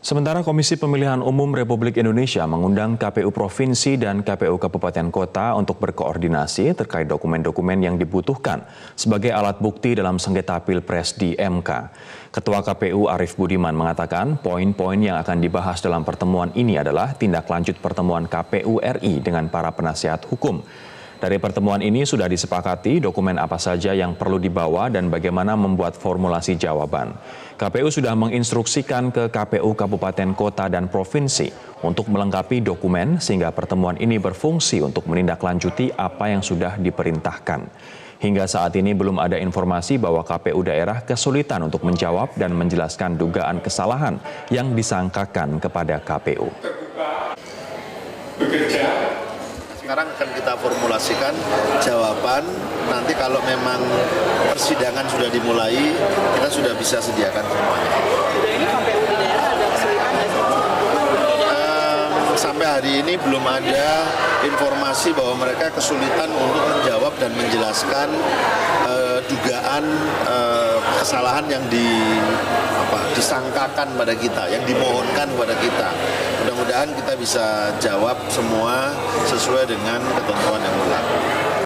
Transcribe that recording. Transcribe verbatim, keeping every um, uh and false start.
Sementara Komisi Pemilihan Umum Republik Indonesia mengundang K P U Provinsi dan K P U Kabupaten Kota untuk berkoordinasi terkait dokumen-dokumen yang dibutuhkan sebagai alat bukti dalam sengketa Pilpres di M K. Ketua K P U Arief Budiman mengatakan poin-poin yang akan dibahas dalam pertemuan ini adalah tindak lanjut pertemuan K P U R I dengan para penasihat hukum. Dari pertemuan ini sudah disepakati dokumen apa saja yang perlu dibawa dan bagaimana membuat formulasi jawaban. K P U sudah menginstruksikan ke K P U Kabupaten Kota dan Provinsi untuk melengkapi dokumen sehingga pertemuan ini berfungsi untuk menindaklanjuti apa yang sudah diperintahkan. Hingga saat ini belum ada informasi bahwa K P U daerah kesulitan untuk menjawab dan menjelaskan dugaan kesalahan yang disangkakan kepada K P U. Bekerja. Sekarang akan kita formulasikan jawaban, nanti kalau memang persidangan sudah dimulai, kita sudah bisa sediakan semuanya. Um, sampai hari ini belum ada informasi bahwa mereka kesulitan untuk menjawab dan menjelaskan uh, dugaan uh, kesalahan yang di, apa, disangkakan pada kita, yang dimohonkan pada kita. Mudah-mudahan kita bisa jawab semua sesuai dengan ketentuan yang berlaku.